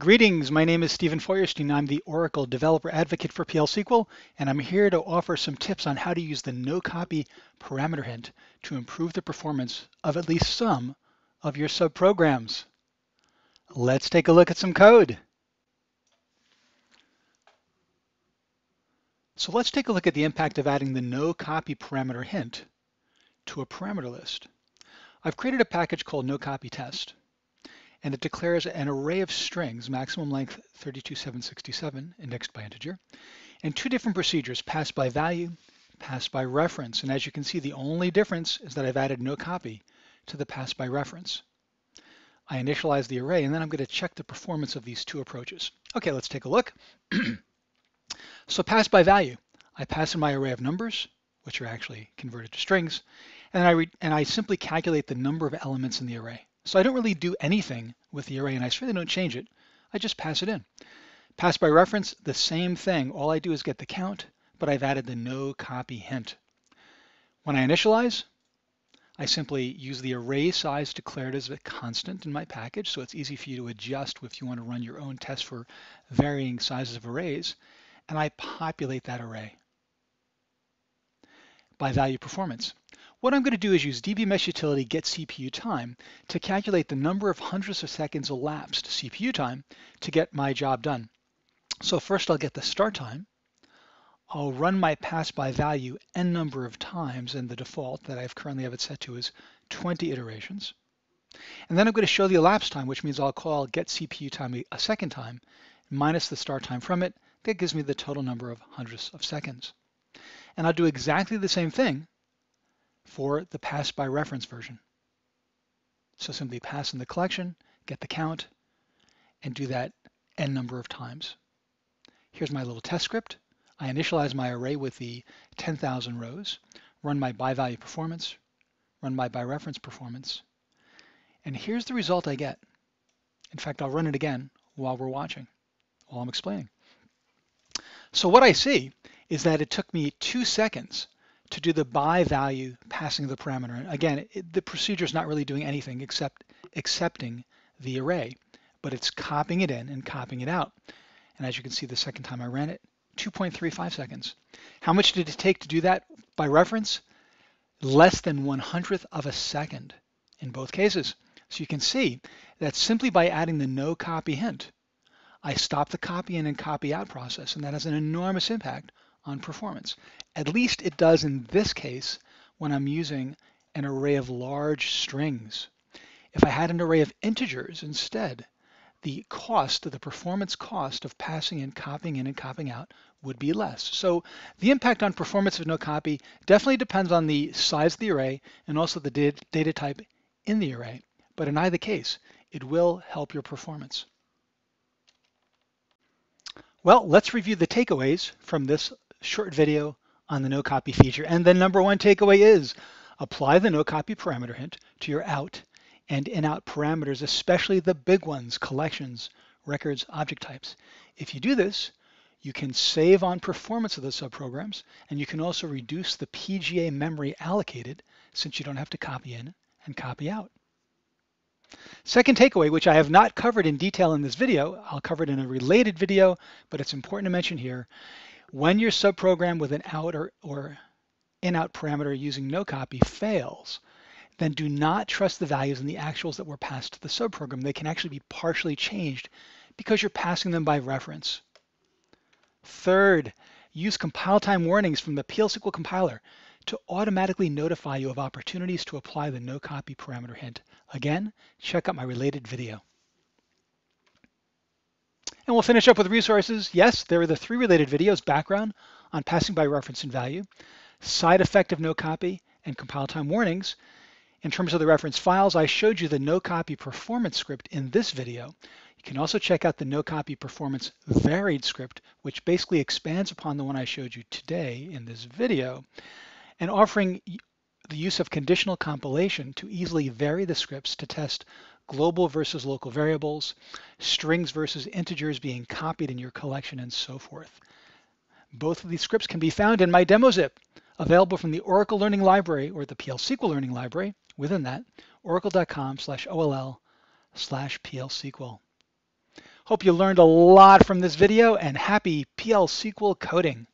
Greetings, my name is Steven Feuerstein. I'm the Oracle Developer Advocate for PL/SQL, and I'm here to offer some tips on how to use the NOCOPY parameter hint to improve the performance of at least some of your subprograms. Let's take a look at some code. So let's take a look at the impact of adding the NOCOPY parameter hint to a parameter list. I've created a package called NOCOPY_TEST. And it declares an array of strings, maximum length 32767, indexed by integer, and two different procedures, pass by value, pass by reference. And as you can see, the only difference is that I've added NOCOPY to the pass by reference. I initialize the array, and then I'm going to check the performance of these two approaches. Okay, let's take a look. So pass by value, I pass in my array of numbers, which are actually converted to strings, and I simply calculate the number of elements in the array. So I don't really do anything with the array, and I certainly don't change it. I just pass it in. Pass by reference, the same thing. All I do is get the count, but I've added the NOCOPY hint. When I initialize, I simply use the array size declared as a constant in my package, so it's easy for you to adjust if you want to run your own test for varying sizes of arrays, and I populate that array. By value performance. What I'm going to do is use DBMS_UTILITY_GET_CPU_TIME to calculate the number of hundreds of seconds elapsed CPU time to get my job done. So first I'll get the start time. I'll run my pass by value n number of times, and the default that I currently have it set to is 20 iterations. And then I'm going to show the elapsed time, which means I'll call getCPUTime a second time, minus the start time from it. That gives me the total number of hundreds of seconds. And I'll do exactly the same thing for the pass by reference version. So simply pass in the collection, get the count, and do that n number of times. Here's my little test script. I initialize my array with the 10,000 rows, run my by value performance, run my by reference performance, and here's the result I get. In fact, I'll run it again while we're watching, while I'm explaining. So what I see is that it took me 2 seconds to do the by value passing the parameter. And again, the procedure is not really doing anything except accepting the array, but it's copying it in and copying it out. And as you can see, the second time I ran it, 2.35 seconds. How much did it take to do that by reference? Less than 1/100th of a second in both cases. So you can see that simply by adding the NOCOPY hint, I stop the copy in and copy out process, and that has an enormous impact on performance. At least it does in this case when I'm using an array of large strings. If I had an array of integers instead, the cost, the performance cost of passing in and copying out would be less. So the impact on performance of NOCOPY definitely depends on the size of the array and also the data type in the array. But in either case, it will help your performance. Well, let's review the takeaways from this short video on the NOCOPY feature. And the number one takeaway is apply the NOCOPY parameter hint to your out and in-out parameters, especially the big ones, collections, records, object types. If you do this, you can save on performance of the subprograms, and you can also reduce the PGA memory allocated since you don't have to copy in and copy out. Second takeaway, which I have not covered in detail in this video, I'll cover it in a related video, but it's important to mention here. When your subprogram with an out or in-out parameter using NOCOPY fails, then do not trust the values and the actuals that were passed to the subprogram. They can actually be partially changed because you're passing them by reference. Third, use compile time warnings from the PL/SQL compiler to automatically notify you of opportunities to apply the NOCOPY parameter hint. Again, check out my related video. And we'll finish up with resources. Yes, there are the 3 related videos, background on passing by reference and value, side effect of NOCOPY, and compile time warnings. In terms of the reference files, I showed you the NOCOPY performance script in this video. You can also check out the NOCOPY performance varied script, which basically expands upon the one I showed you today in this video, and offering the use of conditional compilation to easily vary the scripts to test global versus local variables, strings versus integers being copied in your collection, and so forth. Both of these scripts can be found in my demo zip, available from the Oracle Learning Library or the PL/SQL Learning Library. Within that, oracle.com/oll/PL/SQL. Hope you learned a lot from this video, and happy PL/SQL coding.